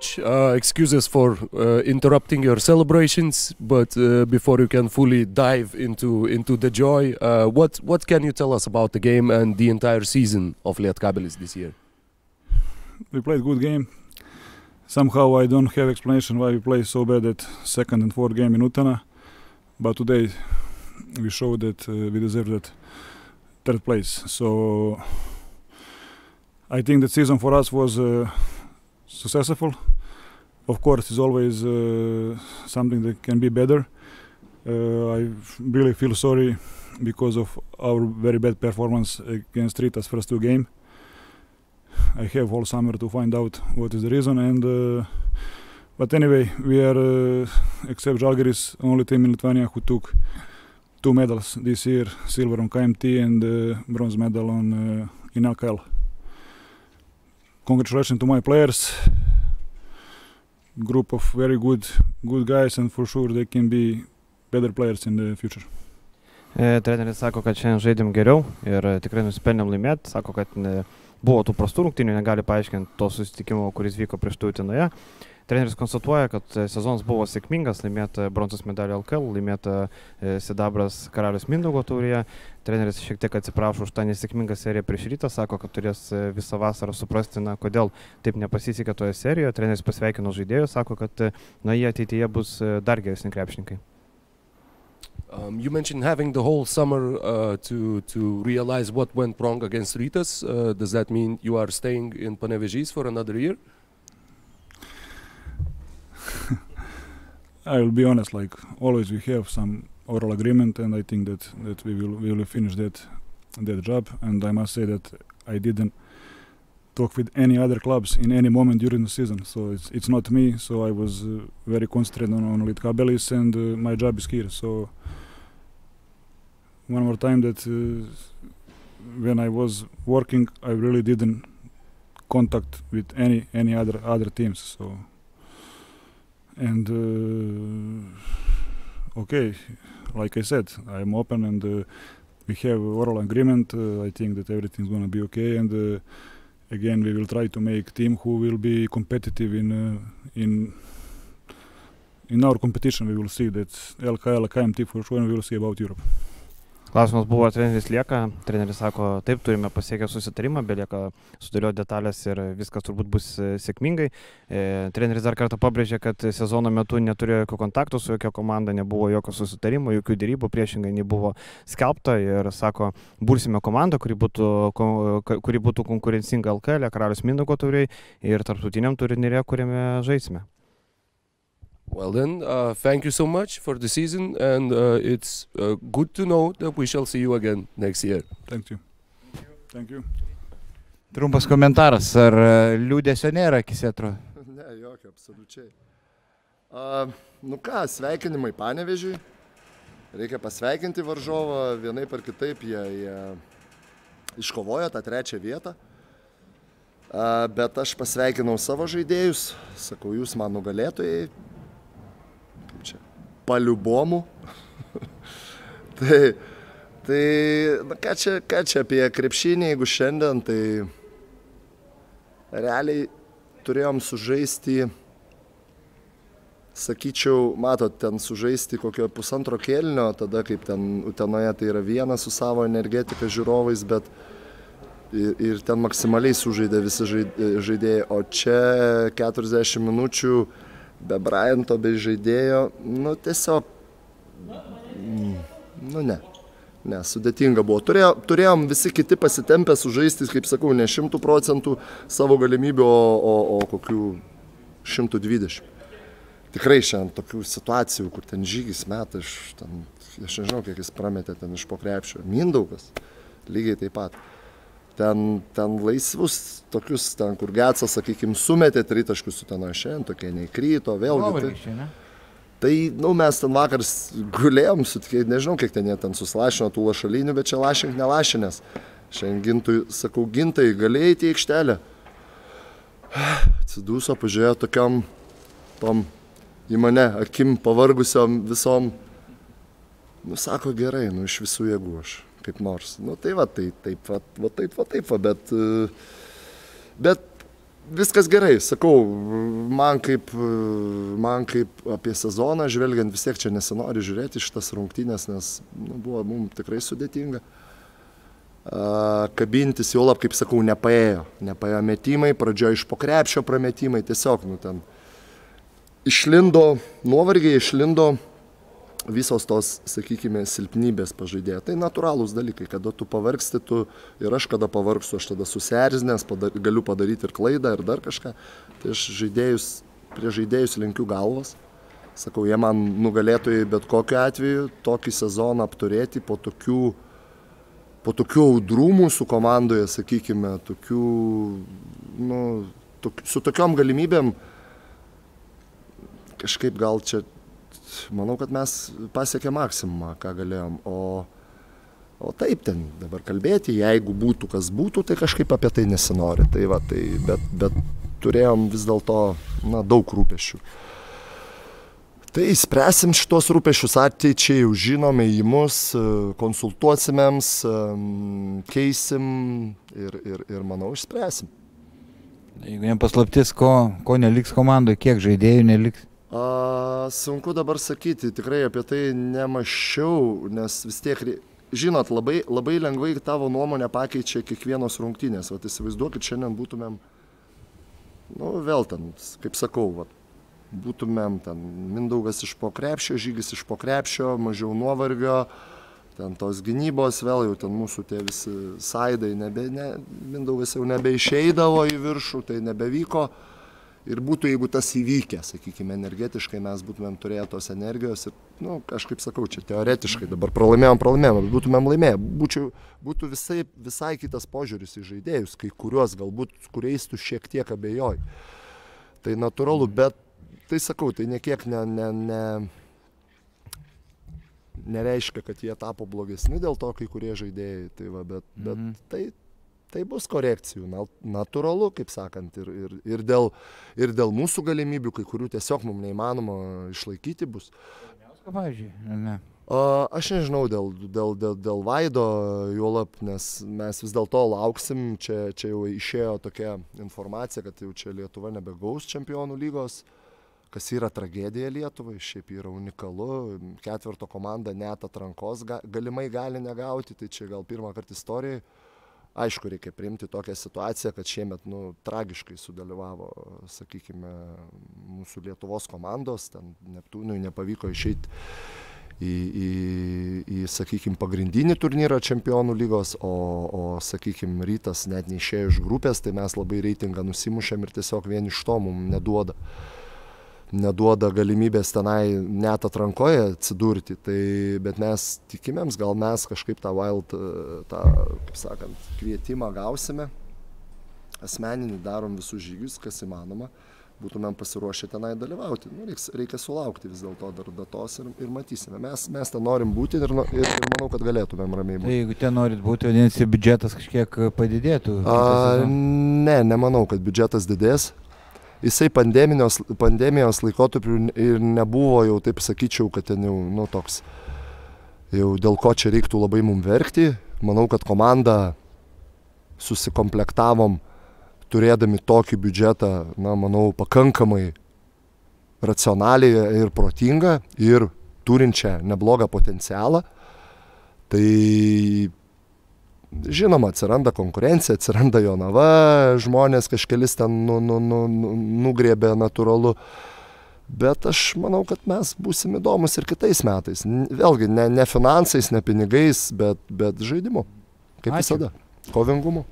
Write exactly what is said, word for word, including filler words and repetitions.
much. Uh, excuses for uh, interrupting your celebrations, but uh, before you can fully dive into into the joy, uh, what what can you tell us about the game and the entire season of Lietkabelis this year? We played good game. Somehow I don't have explanation why we play so bad at second and fourth game in Utana, but today we showed that uh, we deserve that third place. So I think the season for us was uh, successful. Of course, it's always uh, something that can be better. Uh, I really feel sorry because of our very bad performance against Rita's first two games. I have all summer to find out what is the reason. And uh, but anyway, we are, uh, except Žalgiris, only team in Lithuania who took two medals this year: silver on K M T and uh, bronze medal on uh, in L K L. Congratulations to my players, group of very good good guys, and for sure they can be better players in the future. E, treneris sako, kad šiandien žaidėm geriau ir tikrai nusipelnėm laimėti. Sako, kad ne, buvo tų prastų rungtynių, negali paaiškinti to susitikimo, kuris vyko prieš tai Utenoje. Treneris konstatuoja, kad sezonas buvo sėkmingas, laimėta bronzos medalį L K L, laimėta sidabras karalius Mindaugo taurėje. Treneris šiek tiek atsiprašo už tą nesėkmingą seriją prieš Rytą, sako, kad turės visą vasarą suprasti, na, kodėl taip nepasisekė toje serijoje. Treneris pasveikino žaidėjus, sako, kad na, jie ateityje bus dar geresni krepšininkai. Um, you mentioned having the whole summer uh, to to realize what went wrong against Rytas. Uh, does that mean you are staying in Panevėžys for another year? I will be honest. Like always, we have some oral agreement, and I think that that we will we will finish that that job. And I must say that I didn't talk with any other clubs in any moment during the season, so it's it's not me. So I was uh, very concentrated on, on Lietkabelis, and uh, my job is here. So. One more time that uh, when I was working, I really didn't contact with any any other other teams. So and uh, okay, like I said, I'm open, and uh, we have oral agreement. Uh, I think that everything's gonna be okay. And uh, again, we will try to make team who will be competitive in uh, in in our competition. We will see that L K L, K M T for sure, and we will see about Europe. Klausimas buvo, ar treneris lieka. Treneris sako, taip, turime pasiekę susitarimą, belieka sudėlioti detalės ir viskas turbūt bus sėkmingai. E, treneris dar kartą pabrėžė, kad sezono metu neturėjo jokio kontakto su jokio komanda, nebuvo jokio susitarimo, jokių dėrybų, priešingai nebuvo skelbta ir sako, bursime komandą, kuri būtų, kuri būtų konkurencinga L K L, karalius Mindaugo taurei ir tarptautiniam turnyre, kuriame žaisime. Well then, uh, thank you so much for the season, and uh, it's uh, good to know that we shall see you again next year. Thank you. Thank you. Trumpas komentaras, ar liūdėsio nėra akise, atrodo? Ne, jokio, absoliučiai. Uh, nu ką, sveikinimai Panevėžiui. Reikia pasveikinti varžovą, vienaip ar kitaip jie, jie iškovojo tą trečią vietą. Uh, bet aš pasveikinau savo žaidėjus, sakau, jūs man nugalėtojai. Paliubomų. tai, tai na, ką, čia, ką čia apie krepšinį, jeigu šiandien, tai realiai turėjom sužaisti, sakyčiau, matot, ten sužaisti kokio pusantro kėlinio, tada kaip ten Utenoje tai yra viena su savo energetika žiūrovais, bet ir, ir ten maksimaliai sužaidė visi žaidėjai, o čia keturiasdešimt minučių be Bryanto, be žaidėjo, nu tiesiog, nu ne, ne, sudėtinga buvo. Turėjo, turėjom visi kiti pasitempę sužaisti, kaip sakau, ne šimtų procentų savo galimybių, o, o, o kokių šimtų dvidešimt. Tikrai šiandien tokių situacijų, kur ten žygis metą, aš, ten, aš nežinau, kiek jis prametė ten iš po krepšio. Mindaugas, lygiai taip pat. Ten, ten laisvus tokius, ten kur Getsas, sakykime, sumetė tritaškius su ten šiandien, tokie neįkryto, vėlgi. Tai, tai, nu, mes ten vakar gulėjom, su, nežinau, kiek ten jie ten suslašino tų lašalinių, bet čia lašink nelašinės. Šiandien Gintui, sakau, Gintai, galėjai į aikštelę. Atsiduso, pažiūrėjo tokiam, tom į mane akim pavargusiom visom. Nu, sako, gerai, nu, iš visų jėgų aš. Kaip nors. Nu tai va, tai taip va, va taip va, taip va, bet, bet Viskas gerai, sakau, man kaip, man kaip apie sezoną, žvelgiant vis tiek čia nesinori žiūrėti šitas rungtynės, nes nu, buvo mums tikrai sudėtinga. A, kabintis jau lab, kaip sakau, nepaėjo. Nepaėjo metimai, pradžioje iš pokrepšio prametimai, tiesiog nu, ten išlindo nuovargiai, išlindo visos tos, sakykime, silpnybės pažaidėjo. Tai natūralūs dalykai, kada tu pavargsti, tu ir aš kada pavargsiu, aš tada susierzinęs, padar, galiu padaryti ir klaidą, ir dar kažką. Tai aš žaidėjus, prie žaidėjus lenkiu galvas. Sakau, jie man nugalėtojai bet kokiu atveju, tokį sezoną apturėti po tokių, po tokių audrų mūsų komandoje, sakykime, tokių, nu, tok, su tokiom galimybėm kažkaip gal čia. Manau, kad mes pasiekėm maksimumą, ką galėjom, o, o taip ten dabar kalbėti, jeigu būtų kas būtų, tai kažkaip apie tai nesinori. Tai va, tai, bet, bet turėjom vis dėlto daug rūpesčių. Tai spręsim šitos rūpesčius ateičiai, jau žinome į mus, konsultuosimėms, keisim ir, ir, ir manau, išspręsim. Jeigu jiems paslaptis, ko, ko neliks komandoje, kiek žaidėjų neliks? A, sunku dabar sakyti, tikrai apie tai nemačiau, nes vis tiek, žinot, labai, labai lengvai tavo nuomonę pakeičia kiekvienos rungtynės. Vat įsivaizduokit, šiandien būtumėm, nu vėl ten, kaip sakau, vat, būtumėm ten Mindaugas iš pokrepšio, Žygis iš pokrepšio, mažiau nuovargio, ten tos gynybos, vėl jau ten mūsų tie visi saidai, nebe, ne, Mindaugas jau nebeišeidavo į viršų, tai nebevyko. Ir būtų, jeigu tas įvykę, sakykime, energetiškai mes būtumėm turėję tos energijos ir, nu, aš kaip sakau, čia teoretiškai dabar pralaimėjom, pralaimėjom, bet būtumėm laimėję. Būčiau, būtų visai, visai kitas požiūris į žaidėjus, kai kuriuos galbūt, kuriais tu šiek tiek abejoji. Tai natūralu, bet tai sakau, tai niekiek ne, ne, ne, nereiškia, kad jie tapo blogesni dėl to, kai kurie žaidėjai, tai va, bet, mm-hmm. bet tai... Tai bus korekcijų, natūralu, kaip sakant, ir, ir, ir, dėl, ir dėl mūsų galimybių, kai kurių tiesiog mums neįmanoma išlaikyti bus. Aš nežinau dėl, dėl, dėl, dėl Vaido, juolab, nes mes vis dėlto lauksim, čia, čia jau išėjo tokia informacija, kad jau čia Lietuva nebegaus čempionų lygos, kas yra tragedija Lietuvai, šiaip yra unikalu, ketverto komanda net atrankos galimai gali negauti, tai čia gal pirmą kartą istorijai. Aišku, reikia priimti tokią situaciją, kad šiemet nu, tragiškai sudalyvavo, sakykime, mūsų Lietuvos komandos, ten Neptūnui nepavyko išeiti į, į, į, sakykime, pagrindinį turnyrą čempionų lygos, o, o sakykime, Rytas net neišėjo iš grupės, tai mes labai reitingą nusimušėm ir tiesiog vien iš to mums neduoda. neduoda galimybės tenai net atrankoje atsidurti, tai, bet mes tikimėms, gal mes kažkaip tą Wild, tą, kaip sakant, kvietimą gausime, asmeninį darom visus žygius, kas įmanoma, būtumėm pasiruošę tenai dalyvauti. Nu, reiks, reikia sulaukti vis dėlto dar datos ir, ir matysime. Mes, mes ten norim būti ir, ir, ir manau, kad galėtumėm ramiai būti. Tai jeigu ten norit būti, vadinasi, biudžetas kažkiek padidėtų? A, ne, nemanau, kad biudžetas didės. Jisai pandemijos, pandemijos laikotarpiu ir nebuvo jau, taip sakyčiau, kad ten jau, nu, toks, jau dėl ko čia reiktų labai mum verkti. Manau, kad komandą susikomplektavom, turėdami tokį biudžetą, na, manau, pakankamai racionaliai ir protingą ir turinčią neblogą potencialą. Tai... Žinoma, atsiranda konkurencija, atsiranda Jonava, žmonės kažkelis ten nu, nu, nu, nugriebė natūralu, bet aš manau, kad mes būsim įdomus ir kitais metais. Vėlgi, ne, ne finansais, ne pinigais, bet, bet žaidimu, kaip visada, kovingumu.